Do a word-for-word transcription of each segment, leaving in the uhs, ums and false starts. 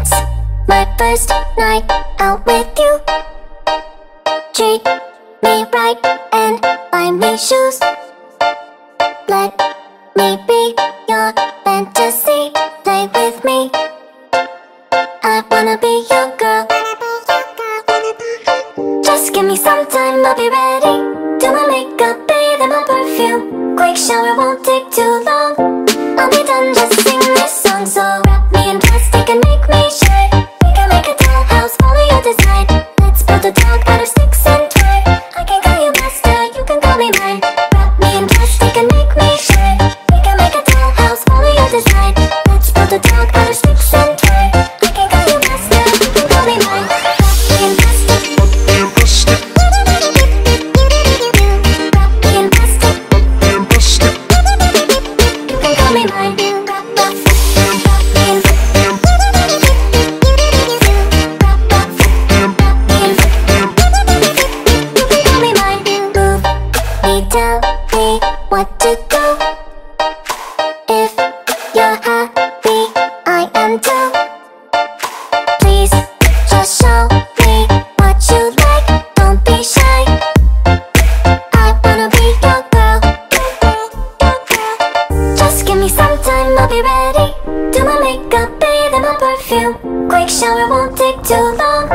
It's my first night out with you. Treat me right and buy me shoes. Let me be your fantasy. Play with me. I wanna be your girl. Just give me some time, I'll be ready. Do my makeup, bathe in my perfume. Quick shower won't take too long. I'll be done, just sing this song. So wrap me in plastic and make me shine. We can make a dollhouse, follow your design. Let's build a dog out of sticks and twine. I can call you master, you can call me mine. Wrap me in plastic and make me shine. We can make a dollhouse, follow your design. Let's build a dog out of sticks and twine. I can call you master, you can call me mine. Wrap me in plastic, wrap me in plastic. Tell me what to do. If you're happy, I am too. Please just show me what you like. Don't be shy. I wanna be your girl. Just give me some time, I'll be ready. Do my makeup, bathe in my perfume. Quick shower won't take too long.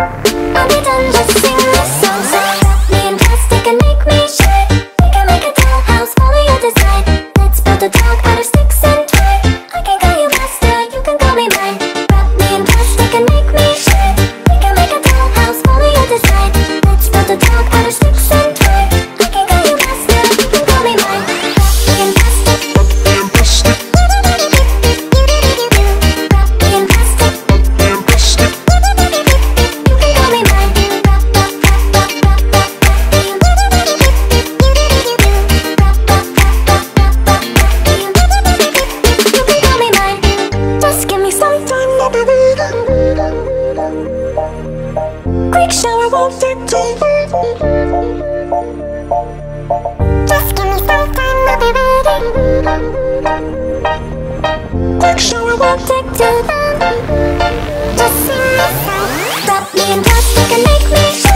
I'll be done, just sing this song. So wrap me in plastic and make me shine. Let's build a dog out of sticks and twine. I can call you master, you can call me mine. Wrap me in plastic and make me shine. We can make a dollhouse, follow your design. Let's build a dog out of sticks and twine. I can call you master, you can call me mine. Wrap me in plastic, wrap me in plastic. Wrap me in plastic, wrap me in plastic. You can call me mine. Wrap, wrap, wrap, wrap, wrap, wrap me. Quick shower won't take too long. Just give me some time, I'll be ready. Quick shower won't take too long. Just sing this song. Wrap me in plastic and make me shine.